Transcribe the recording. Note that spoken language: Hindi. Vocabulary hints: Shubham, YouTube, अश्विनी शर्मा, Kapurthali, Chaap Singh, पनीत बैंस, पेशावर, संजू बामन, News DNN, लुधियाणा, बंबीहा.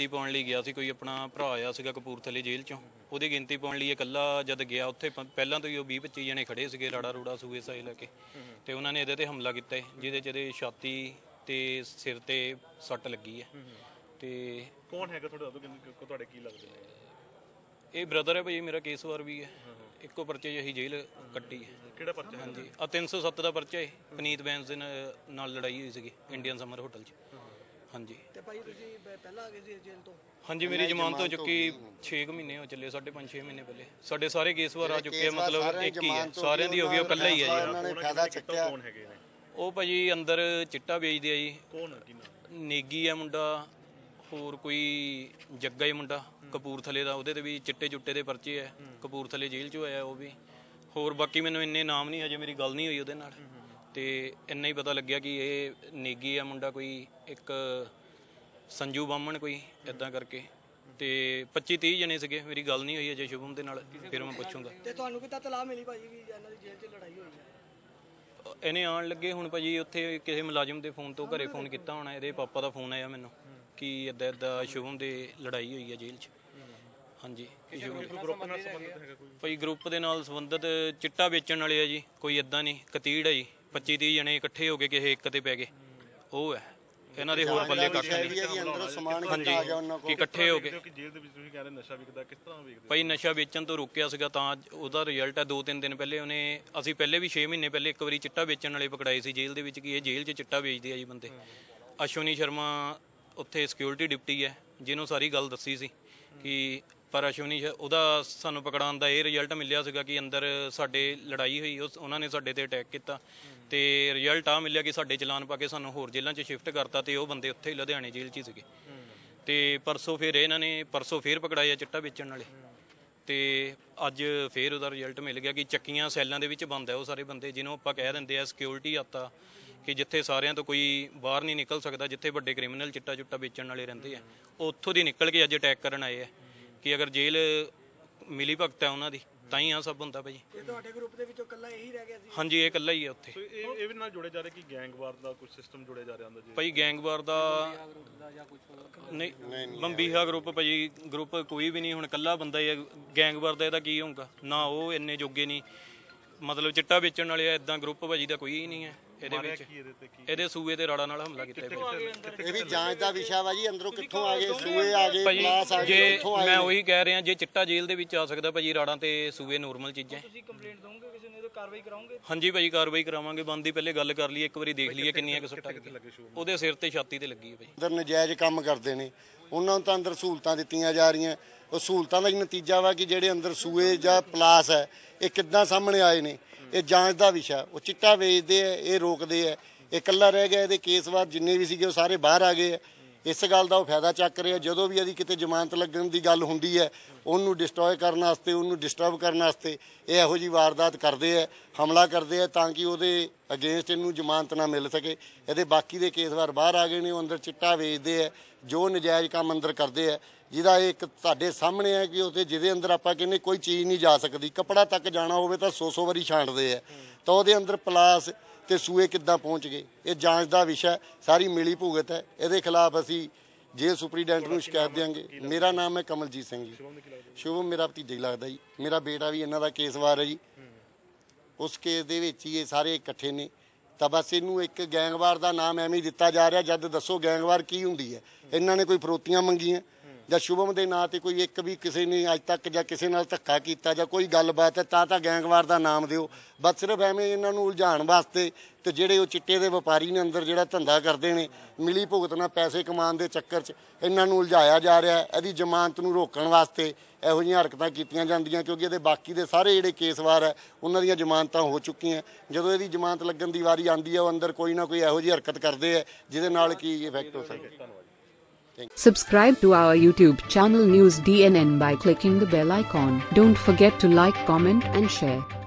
गिनती पाने लिए गया सी, कोई अपना भरा आया सीगा कपूरथले जेल चों, वो गिनती पाने लिए इकला जब गया उत्थे पहला तो ही 20-25 जने खड़े सीगे राड़ा रूड़ा सूए-साए लैके, तो उन्होंने इहदे ते हमला किया जिहदे च इहदी छाती ते सिर ते सट लगी है। तो कौन हैगा तुहाडा, तुहाडे की लगदे ने? ये ब्रदर है भाई, मेरा केस वार भी है, एको परचे अं जेल कट्टी है। हाँ जी, आ 307 का परचा है, पनीत बैंस के नाल लड़ाई हुई सी इंडियन समर होटल। हाँ जी, हाँ जी, मेरी जमानत हो चुकी 6 महीने हो चले, 5.5-6 महीने पहले साढ़े सारे केस वार आ चुके हैं, मतलब एक ही है सारे की हो गई, कल ही है जी। वो भाजी अंदर चिट्टा बेचते है जी, नेगी है मुंडा, होर कोई जग्गा ही मुंडा कपूरथले का, वो भी चिट्टे चुट्टे के परचे है, कपूरथले जेल चो आया वो भी। होर बाकी मैं इन्ने नाम नहीं, अजे मेरी गल नहीं हुई उहदे नाल, ते इन्ना ही पता लग्या कि ये नेगी है मुंडा कोई, एक संजू बामन कोई इदा करके, तो 25-30 जने सीगे। मेरी गल नहीं हुई अजे शुभम के नाल, फिर मैं पुछूंगा। ते तुहानू कित्ता तलाह मिली भाई भी इन्हां दी जेल च लड़ाई होई है? इन्हें आन लगे हूँ भाजी उत्थे किसी मुलाजम के फोन तो घरे फोन किया होना, ये पापा का फोन आया मैनूं कि इदा इदा शुभम की लड़ाई हुई है जेल च। हाँ जी, भाई ग्रुप के नाल संबंधित चिट्टा बेचण वाले है जी, कोई इदा नहीं कतीड़ है जी, 25-30 जने इकट्ठे हो गए किसी एक ते पै गए, वो है इन्हों के होर बल्ले कक्ष नहीं। हाँ जी, कि इकट्ठे हो गए भाई, नशा बेचण तो रोकिया सीगा तां उहदा रिजल्ट है। 2-3 दिन पहले उन्हें असी पहले भी 6 महीने पहले एक बारी चिट्टा बेचण वाले पकड़ाए सी जेल दे विच, कि ये जेल च चिट्टा बेचदे आ जी बंदे। अश्विनी शर्मा उत्थे सिक्योरिटी डिप्टी है, जिन्होंने सारी गल दसी सी कि, पर अश्विनी उहदा सानूं पकड़ाउण दा ये रिजल्ट मिलिया सीगा कि अंदर साडे लड़ाई हुई, उन्होंने साडे ते अटैक किया, तो रिजल्ट आ मिलिया कि साडे चलान पा के सानूं होर जेलों च शिफ्ट करता, तो वह बंदे उत्थे लुधियाणे जेल च ही सीगे। तो परसों फिर इन्हां ने परसों फिर पकड़ाया चिट्टा बेचण वाले, तो अज फिर उहदा रिजल्ट मिल गया कि चक्कियां सैलां दे विच बंद है वो सारे बंदे, जिन्होंने आपां कह दिंदे आ सिक्योरिटी आता, कि जिथे सारियां तो कोई बाहर नहीं निकल सकता, जिथे बड़े क्रिमिनल चिट्टा चुट्टा बेचण वाले रहंदे आ, उत्थों दी निकल के अज अटैक करन आए है कि अगर जेल मिली भगत है उन्हों की ताई आ सब होंदा भाई। हाँ जी, ये कला ही है उत्थे। भाई गैंगवार का नहीं, बंबीहा ग्रुप भाई ग्रुप कोई भी नहीं, हुण कला बंदा ही गैंगवार का, इहदा की होगा ना, वो इन्ने जोगे नहीं, मतलब चिट्टा बेचण वाले इदा ग्रुप भाजी का कोई नहीं है। हाँ जी भाई, कार्रवाई करावांगे, बनदी पहले गल कर लईए, एक बारी देख लईए किन्नियां सट्टां ओहदे सिर ते छाती ते लगी है। नजायज़ काम करदे ने, उन्हां नूं तां अंदर सहूलतां दित्तीआं जा रहीआं, उस सहूलतां दा नतीजा वा कि जिहड़े अंदर सूए जां पलास है, ਇਹ ਕਿੱਦਾਂ ਸਾਹਮਣੇ ਆਏ ਨੇ, ਇਹ ਜਾਂਚ ਦਾ ਵਿਸ਼ਾ। ਉਹ ਚਿੱਟਾ ਵੇਚਦੇ ਹੈ, ਇਹ ਰੋਕਦੇ ਹੈ, ਇਹ ਇਕੱਲਾ ਰਹਿ ਗਿਆ, ਇਹਦੇ ਕੇਸਵਾਰ ਜਿੰਨੇ ਵੀ ਸੀਗੇ ਉਹ ਸਾਰੇ ਬਾਹਰ ਆ ਗਏ ਹੈ। ਇਸ ਗੱਲ ਦਾ ਉਹ ਫਾਇਦਾ ਚੱਕ ਰਿਹਾ, ਜਦੋਂ ਵੀ ਇਹਦੀ ਕਿਤੇ ਜ਼ਮਾਨਤ ਲੱਗਣ ਦੀ ਗੱਲ ਹੁੰਦੀ ਹੈ, ਉਹਨੂੰ ਡਿਸਟਰੋਏ ਕਰਨ ਵਾਸਤੇ, ਉਹਨੂੰ ਡਿਸਟਰਬ ਕਰਨ ਵਾਸਤੇ ਇਹ ਇਹੋ ਜਿਹੀ ਵਾਰਦਾਤ ਕਰਦੇ ਹੈ, ਹਮਲਾ ਕਰਦੇ ਹੈ, ਤਾਂ ਕਿ ਉਹਦੇ ਅਗੇਂਸਟ ਇਹਨੂੰ ਜ਼ਮਾਨਤ ਨਾ ਮਿਲ ਸਕੇ। ਇਹਦੇ ਬਾਕੀ ਦੇ ਕੇਸਵਾਰ ਬਾਹਰ ਆ ਗਏ ਨੇ, ਉਹ ਅੰਦਰ ਚਿੱਟਾ ਵੇਚਦੇ ਹੈ, ਜੋ ਨਜਾਇਜ਼ ਕੰਮ ਅੰਦਰ ਕਰਦੇ ਹੈ, ਜਿਹਦਾ ਇੱਕ ਤੁਹਾਡੇ ਸਾਹਮਣੇ ਹੈ ਕਿ ਉੱਥੇ ਜਿਹਦੇ ਅੰਦਰ ਆਪਾਂ ਕਹਿੰਦੇ ਕੋਈ ਚੀਜ਼ ਨਹੀਂ ਜਾ ਸਕਦੀ, ਕੱਪੜਾ ਤੱਕ ਜਾਣਾ ਹੋਵੇ ਤਾਂ 100-100 ਵਾਰੀ ਛਾਂਟਦੇ ਹੈ, ਤਾਂ ਉਹਦੇ ਅੰਦਰ ਪਲਾਸ ਤੇ ਸੂਏ ਕਿੱਦਾਂ ਪਹੁੰਚ ਗਏ, ਇਹ ਜਾਂਚ ਦਾ ਵਿਸ਼ਾ, ਸਾਰੀ ਮਿਲੀ ਭੁਗਤ ਹੈ। ਇਹਦੇ ਖਿਲਾਫ ਅਸੀਂ ਜੇਲ੍ਹ ਸੁਪਰੀਡੈਂਟ ਨੂੰ ਸ਼ਿਕਾਇਤ ਦਿਆਂਗੇ। ਮੇਰਾ ਨਾਮ ਹੈ ਕਮਲਜੀਤ ਸਿੰਘ ਜੀ, ਸ਼ੁਭਮ ਮੇਰਾ ਭਤੀਜਾ ਹੀ ਲੱਗਦਾ ਜੀ, ਮੇਰਾ ਬੇਟਾ ਵੀ ਇਹਨਾਂ ਦਾ ਕੇਸਵਾਰ ਹੈ ਜੀ, ਉਸ ਕੇਸ ਦੇ ਵਿੱਚ ਹੀ ਇਹ ਸਾਰੇ ਇਕੱਠੇ ਨੇ, ਤਾਂ ਬਸ ਇਹਨੂੰ ਇੱਕ ਗੈਂਗਵਾਰ ਦਾ ਨਾਮ ਐਵੇਂ ਦਿੱਤਾ ਜਾ ਰਿਹਾ, ਜਦ ਦੱਸੋ ਗੈਂਗਵਾਰ ਕੀ ਹੁੰਦੀ ਹੈ। ਇਹਨਾਂ ਨੇ ਕੋਈ ਫਰੋਤੀਆਂ ਮੰਗੀਆਂ ਜਾਂ ਸ਼ੁਭਮ ਦੇ ਨਾਂ 'ਤੇ ਕੋਈ ਇੱਕ ਵੀ ਕਿਸੇ ਨੇ ਅੱਜ ਤੱਕ ਜਾਂ ਕਿਸੇ ਨਾਲ ਧੱਕਾ ਕੀਤਾ ਜਾਂ ਕੋਈ ਗੱਲਬਾਤ ਹੈ ਤਾਂ ਗੈਂਗਵਾਰ ਦਾ ਨਾਮ ਦਿਓ, ਬਸ ਸਿਰਫ ਐਵੇਂ ਇਹਨਾਂ ਨੂੰ ਉਲਝਾਉਣ ਵਾਸਤੇ। ਤੇ ਜਿਹੜੇ ਉਹ ਚਿੱਟੇ ਦੇ ਵਪਾਰੀ ਨੇ ਅੰਦਰ ਜਿਹੜਾ ਧੰਦਾ ਕਰਦੇ ਨੇ, ਮਿਲੀ ਭੁਗਤ ਨਾਲ ਪੈਸੇ ਕਮਾਉਣ ਦੇ ਚੱਕਰ 'ਚ ਇਹਨਾਂ ਨੂੰ ਉਲਝਾਇਆ ਜਾ ਰਿਹਾ, ਇਹਦੀ ਜ਼ਮਾਨਤ ਨੂੰ ਰੋਕਣ ਵਾਸਤੇ ਇਹੋ ਜਿਹੀਆਂ ਹਰਕਤਾਂ ਕੀਤੀਆਂ ਜਾਂਦੀਆਂ, ਕਿਉਂਕਿ ਇਹਦੇ ਬਾਕੀ ਦੇ ਸਾਰੇ ਜਿਹੜੇ ਕੇਸਵਾਰ ਹੈ ਉਹਨਾਂ ਦੀਆਂ ਜ਼ਮਾਨਤਾਂ ਹੋ ਚੁੱਕੀਆਂ, ਜਦੋਂ ਇਹਦੀ ਜ਼ਮਾਨਤ ਲੱਗਣ ਦੀ ਵਾਰੀ ਆਉਂਦੀ ਹੈ ਉਹ ਅੰਦਰ ਕੋਈ ਨਾ ਕੋਈ ਇਹੋ ਜਿਹੀ ਹਰਕਤ ਕਰਦੇ ਹੈ ਜਿਹਦੇ ਨਾਲ ਕੀ ਇਫੈਕਟ ਹੋ ਸਕੇ। Subscribe to our YouTube channel News DNN by clicking the bell icon. Don't forget to like, comment and share.